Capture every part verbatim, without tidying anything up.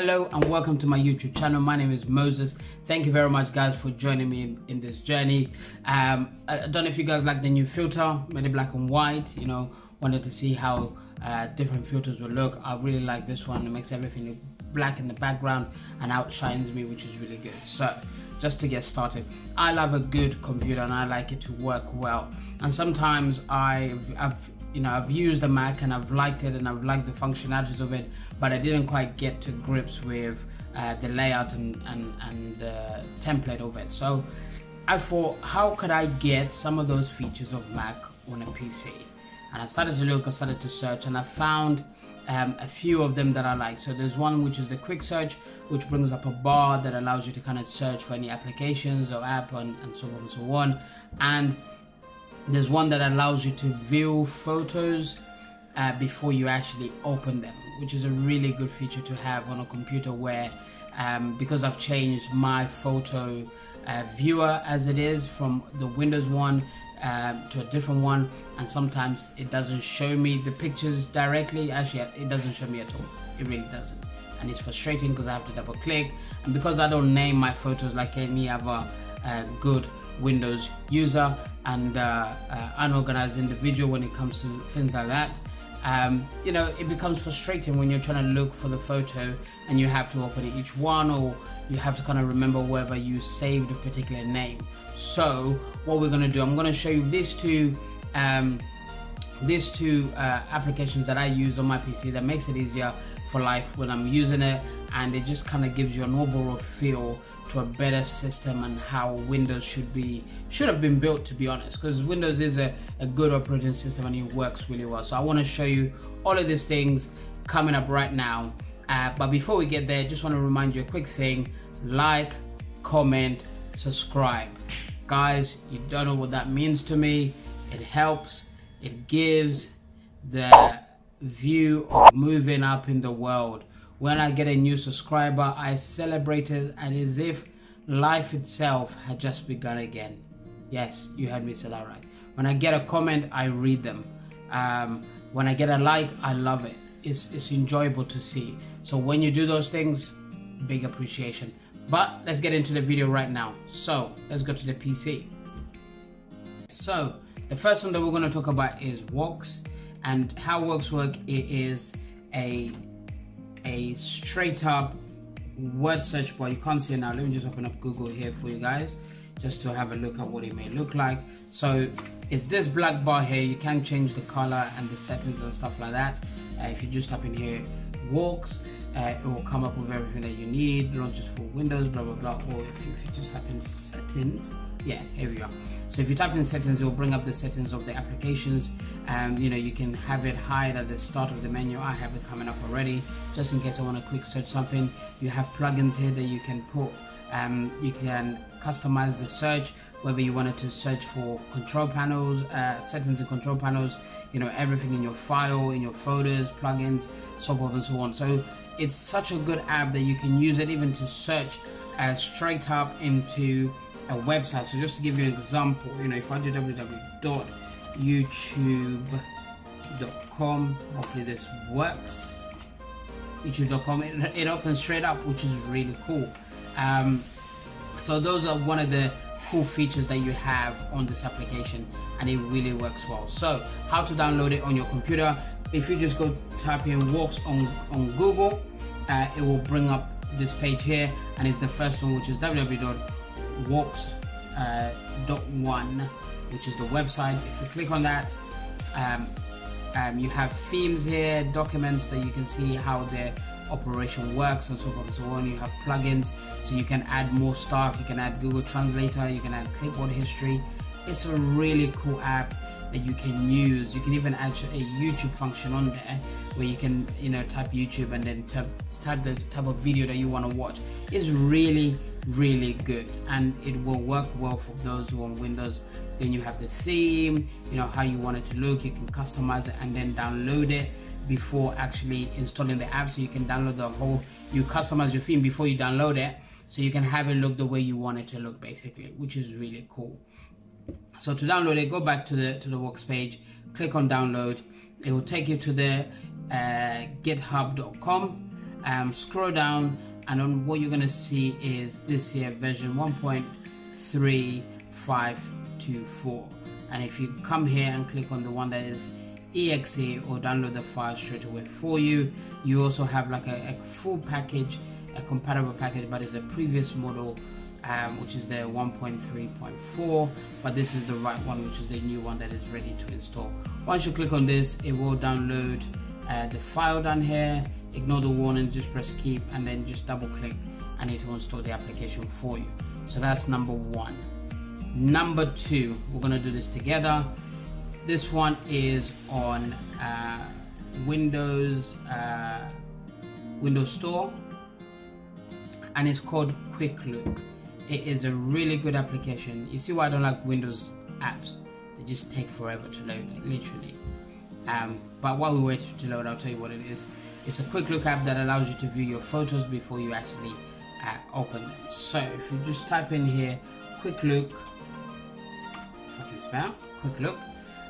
Hello and welcome to my YouTube channel. My name is Moses. Thank you very much guys for joining me in, in this journey. Um, I don't know if you guys like the new filter, made it black and white, you know, wanted to see how uh, different filters will look. I really like this one. It makes everything look black in the background and outshines me, which is really good. So just to get started, I love a good computer and I like it to work well. And sometimes I've, I've you know, I've used a Mac and I've liked it and I've liked the functionalities of it, but I didn't quite get to grips with uh, the layout and, and, and the template of it. So I thought, how could I get some of those features of Mac on a P C? And I started to look, I started to search, and I found um, a few of them that I like. So there's one which is the quick search, which brings up a bar that allows you to kind of search for any applications or app and, and so on and so on. And there's one that allows you to view photos uh, before you actually open them, which is a really good feature to have on a computer where, um, because I've changed my photo uh, viewer as it is from the Windows one uh, to a different one, and sometimes it doesn't show me the pictures directly. Actually, it doesn't show me at all. It really doesn't. And it's frustrating because I have to double click. And because I don't name my photos like any other uh, good Windows user and uh, uh, unorganized individual when it comes to things like that, um, you know, it becomes frustrating when you're trying to look for the photo and you have to open each one, or you have to kind of remember whether you saved a particular name. So what we're going to do, I'm going to show you these two um, these two uh, applications that I use on my P C that makes it easier for life when I'm using it, and it just kind of gives you an overall feel to a better system and how Windows should be should have been built, to be honest, because Windows is a, a good operating system and it works really well. So I want to show you all of these things coming up right now, uh, but before we get there, just want to remind you a quick thing: like, comment, subscribe. Guys, you don't know what that means to me. It helps, it gives the view of moving up in the world. When I get a new subscriber, I celebrate it as if life itself had just begun again. Yes, you heard me say that right. When I get a comment, I read them. Um, when I get a like, I love it. It's, it's enjoyable to see. So when you do those things, big appreciation. But let's get into the video right now. So let's go to the P C. So the first one that we're going to talk about is Wox. And how Wox work, it is a a straight up word search bar. You can't see it now. Let me just open up Google here for you guys, just to have a look at what it may look like. So it's this black bar here. You can change the color and the settings and stuff like that. Uh, if you just type in here Wox, uh, it will come up with everything that you need, not just for Windows, blah blah blah. Or if you, if you just type in settings, yeah, here we are. So if you type in settings, it will bring up the settings of the applications. Um, you know, you can have it hide at the start of the menu. I have it coming up already, just in case I want to quick search something. You have plugins here that you can put. Um, you can customize the search, whether you wanted to search for control panels, uh, settings and control panels, you know, everything in your file, in your folders, plugins, so forth and so on. So it's such a good app that you can use it even to search uh, straight up into a website. So just to give you an example, you know, if I do w w w dot youtube dot com, hopefully this works, youtube dot com, it, it opens straight up, which is really cool. Um, so those are one of the cool features that you have on this application, and it really works well. So how to download it on your computer? If you just go type in Wox on, on Google, uh, it will bring up this page here, and it's the first one, which is w w w dot wox dot com Wox uh, dot one, which is the website. If you click on that, um, um, you have themes here, documents that you can see how the operation works and so forth and so on. You have plugins, so you can add more stuff. You can add Google Translator, you can add clipboard history. It's a really cool app that you can use. You can even add a YouTube function on there, where you can, you know, type YouTube and then type, type the type of video that you want to watch. It's really really good, and it will work well for those who are on Windows. Then you have the theme, you know, how you want it to look. You can customize it and then download it before actually installing the app. So you can download the whole, you customize your theme before you download it, so you can have it look the way you want it to look, basically, which is really cool. So to download it, go back to the to the Wox page, click on download. It will take you to the uh, github dot com um, scroll down, and on what you're gonna see is this here version one point three five two four. And if you come here and click on the one that is exe, or download the file straight away for you. You also have like a, a full package, a compatible package, but it's a previous model, um, which is the one point three point four, but this is the right one, which is the new one that is ready to install. Once you click on this, it will download uh, the file down here. Ignore the warning, just press keep, and then just double click, and it will install the application for you. So that's number one. Number two, we're gonna do this together. This one is on uh, Windows uh, Windows Store, and it's called QuickLook. It is a really good application. You see why I don't like Windows apps? They just take forever to load, literally. Um, but while we wait to load, I'll tell you what it is. It's a QuickLook app that allows you to view your photos before you actually uh, open them. So if you just type in here, QuickLook, if I can spell, QuickLook.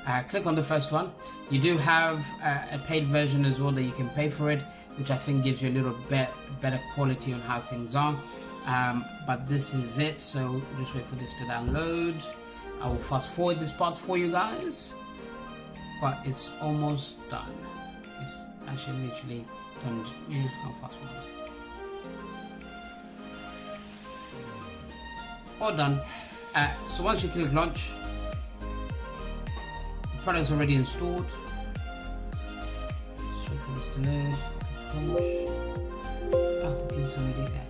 Uh, click on the first one. You do have uh, a paid version as well that you can pay for it, which I think gives you a little bit better quality on how things are. Um, but this is it, so just wait for this to download. I will fast forward this part for you guys, but it's almost done. It's actually literally done. Yeah, I'll fast forward. All done. Uh, so once you click launch, the product's already installed. Just wait for this to load. Oh, okay, it's already there.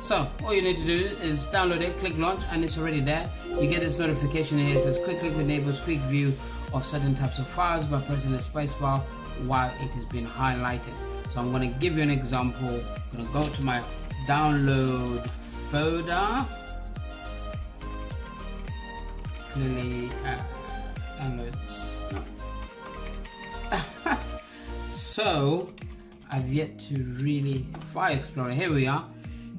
So all you need to do is download it, click launch, and it's already there. You get this notification here. It says QuickLook enables quick view of certain types of files by pressing the spacebar while it is being highlighted. So I'm going to give you an example. I'm going to go to my download folder. Clearly, uh, download. So I've yet to really file explorer. Here we are.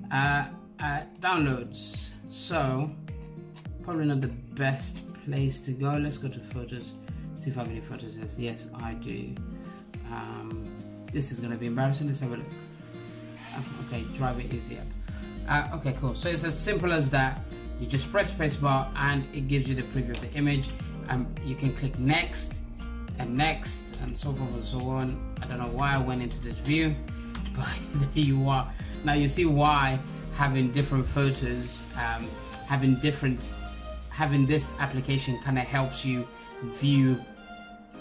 Uh, uh, downloads. So probably not the best place to go. Let's go to photos. See if I have any photos. Yes, I do. Um, this is going to be embarrassing. Let's have a look. Okay, drive it easier. Uh, okay, cool. So it's as simple as that. You just press spacebar and it gives you the preview of the image. And um, you can click next. And next, and so forth and so on. I don't know why I went into this view, but there you are. Now you see why having different photos, um, having different, having this application kind of helps you view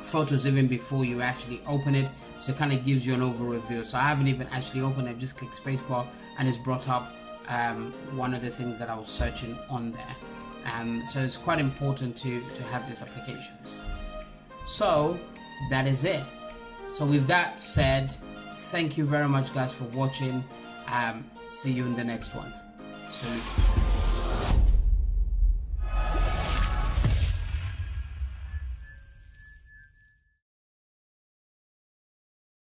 photos even before you actually open it. So it kind of gives you an overall view. So I haven't even actually opened it. I've just clicked spacebar, and it's brought up um, one of the things that I was searching on there. Um, so it's quite important to to have these applications. So that is it. So with that said, thank you very much guys for watching. Um see you in the next one. So